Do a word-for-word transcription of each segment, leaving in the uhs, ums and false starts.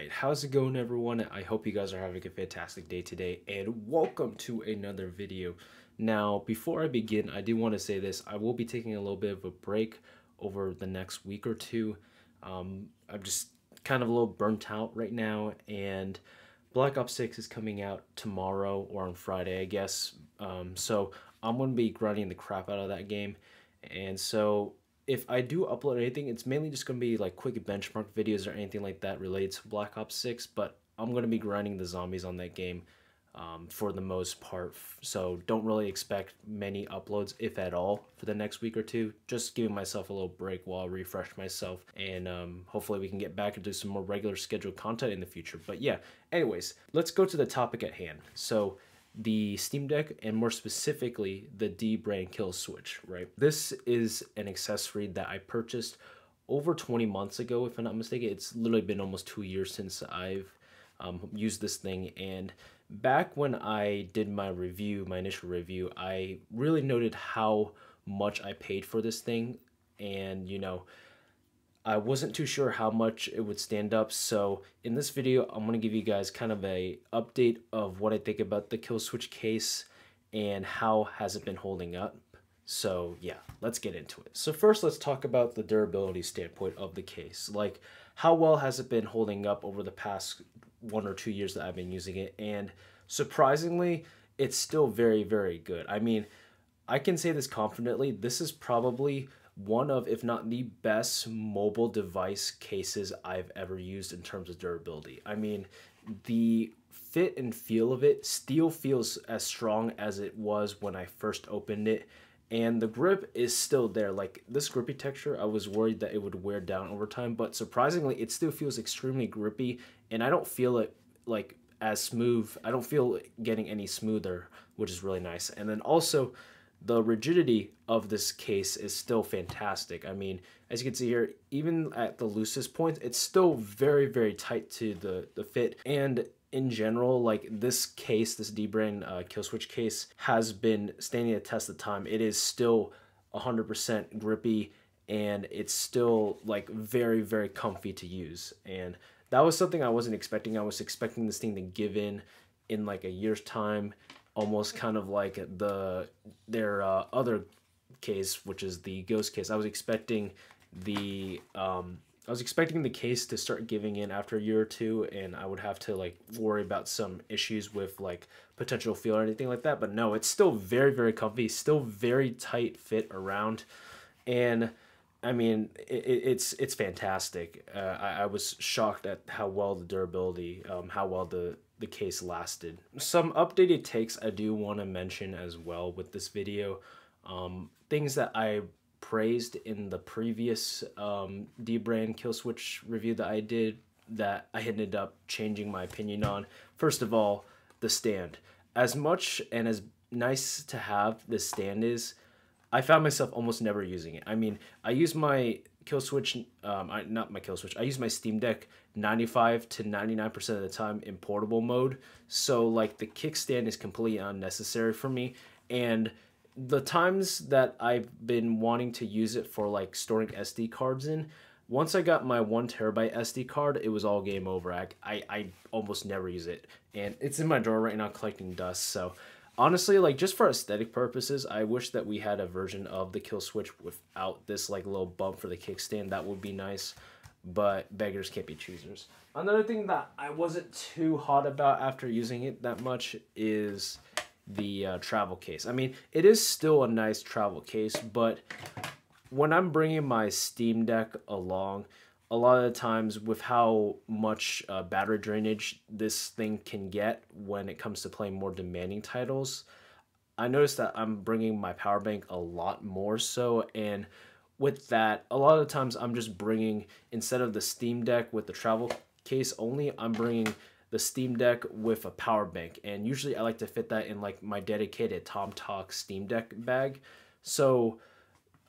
right, how's it going, everyone? I hope you guys are having a fantastic day today, and welcome to another video. Now, before I begin, I do want to say this. I will be taking a little bit of a break over the next week or two. Um, I'm just kind of a little burnt out right now, and Black Ops six is coming out tomorrow or on Friday, I guess. Um, so I'm going to be grinding the crap out of that game, and so if I do upload anything, it's mainly just going to be like quick benchmark videos or anything like that related to Black Ops six, but I'm going to be grinding the zombies on that game um, for the most part, so don't really expect many uploads, if at all, for the next week or two. Just giving myself a little break while I refresh myself, and um, hopefully we can get back into some more regular scheduled content in the future. But yeah, anyways, let's go to the topic at hand. So the Steam Deck, and more specifically the Dbrand Killswitch, right? This is an accessory that I purchased over twenty months ago, if I'm not mistaken. It's literally been almost two years since I've um, used this thing, and back when I did my review, my initial review, I really noted how much I paid for this thing, and you know, I wasn't too sure how much it would stand up. So in this video, I'm going to give you guys kind of a update of what I think about the Killswitch case and how has it been holding up. So yeah, let's get into it. So first, let's talk about the durability standpoint of the case. Like, how well has it been holding up over the past one or two years that I've been using it? And surprisingly, it's still very, very good. I mean, I can say this confidently. This is probably one of, if not the best mobile device cases I've ever used in terms of durability. I mean, the fit and feel of it still feels as strong as it was when I first opened it, and the grip is still there. Like, this grippy texture, I was worried that it would wear down over time, but surprisingly, it still feels extremely grippy, and I don't feel it like as smooth. I don't feel it getting any smoother, which is really nice. And then also, the rigidity of this case is still fantastic. I mean, as you can see here, even at the loosest points, it's still very, very tight to the, the fit. And in general, like, this case, this Dbrand uh, Killswitch case has been standing the test of time. It is still one hundred percent grippy, and it's still like very, very comfy to use. And that was something I wasn't expecting. I was expecting this thing to give in in like a year's time, almost kind of like the their uh, other case, which is the Ghost case. I was expecting the um, I was expecting the case to start giving in after a year or two, and I would have to like worry about some issues with like potential feel or anything like that. But no, it's still very, very comfy, still very tight fit around, and I mean, it, it's it's fantastic. Uh, I, I was shocked at how well the durability, um, how well the the case lasted. Some updated takes I do want to mention as well with this video. Um, things that I praised in the previous um, Dbrand Killswitch review that I did that I ended up changing my opinion on. First of all, the stand. As much and as nice to have this stand is, I found myself almost never using it. I mean, I use my Killswitch, um, I, not my Killswitch, I use my Steam Deck ninety-five to ninety-nine percent of the time in portable mode. So like, the kickstand is completely unnecessary for me. And the times that I've been wanting to use it for like storing S D cards in, once I got my one terabyte S D card, it was all game over. I, I, I almost never use it. And it's in my drawer right now collecting dust, so honestly, like, just for aesthetic purposes, I wish that we had a version of the Killswitch without this like little bump for the kickstand. That would be nice, but beggars can't be choosers. Another thing that I wasn't too hot about after using it that much is the uh, travel case. I mean, it is still a nice travel case, but when I'm bringing my Steam Deck along, a lot of the times with how much uh, battery drainage this thing can get when it comes to playing more demanding titles, I noticed that I'm bringing my power bank a lot more so, and with that, a lot of the times I'm just bringing, instead of the Steam Deck with the travel case only, I'm bringing the Steam Deck with a power bank, and usually I like to fit that in like my dedicated TomTalk Steam Deck bag. So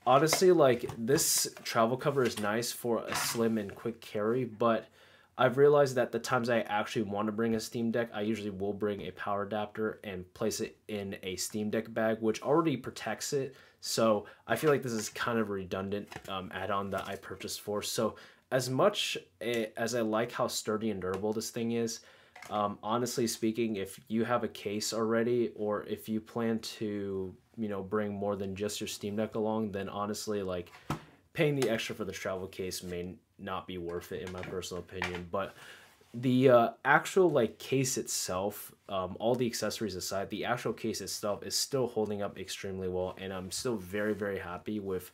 honestly, like, this travel cover is nice for a slim and quick carry, but I've realized that the times I actually want to bring a Steam Deck, I usually will bring a power adapter and place it in a Steam Deck bag, which already protects it. So I feel like this is kind of a redundant um, add-on that I purchased for. So as much as I like how sturdy and durable this thing is, um, honestly speaking, if you have a case already, or if you plan to, you know, bring more than just your Steam Deck along, then honestly, like, paying the extra for this travel case may not be worth it in my personal opinion. But the uh, actual, like, case itself, um, all the accessories aside, the actual case itself is still holding up extremely well, and I'm still very, very happy with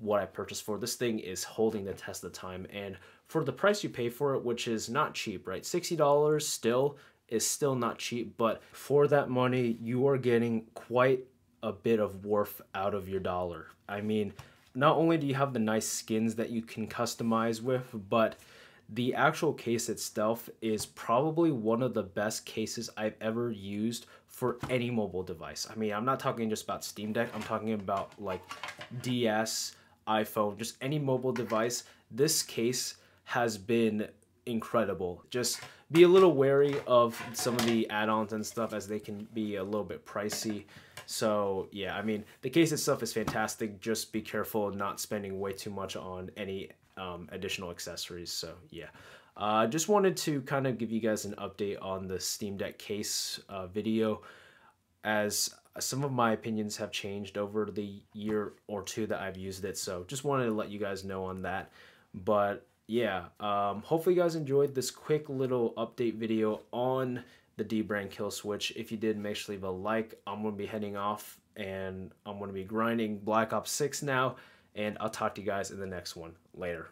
what I purchased for. This thing is holding the test of time, and for the price you pay for it, which is not cheap, right? sixty dollars still is still not cheap, but for that money, you are getting quite a bit of worth out of your dollar. I mean, not only do you have the nice skins that you can customize with, but the actual case itself is probably one of the best cases I've ever used for any mobile device. I mean, I'm not talking just about Steam Deck. I'm talking about, like, D S, iPhone, just any mobile device. This case has been incredible. Just be a little wary of some of the add-ons and stuff, as they can be a little bit pricey. So yeah, I mean, the case itself is fantastic. Just be careful not spending way too much on any um, additional accessories. So yeah, I uh, just wanted to kind of give you guys an update on the Steam Deck case uh, video, as some of my opinions have changed over the year or two that I've used it. So just wanted to let you guys know on that. But yeah, um, hopefully you guys enjoyed this quick little update video on the Dbrand Killswitch. If you did, make sure to leave a like. I'm going to be heading off, and I'm going to be grinding Black Ops six now, and I'll talk to you guys in the next one. Later.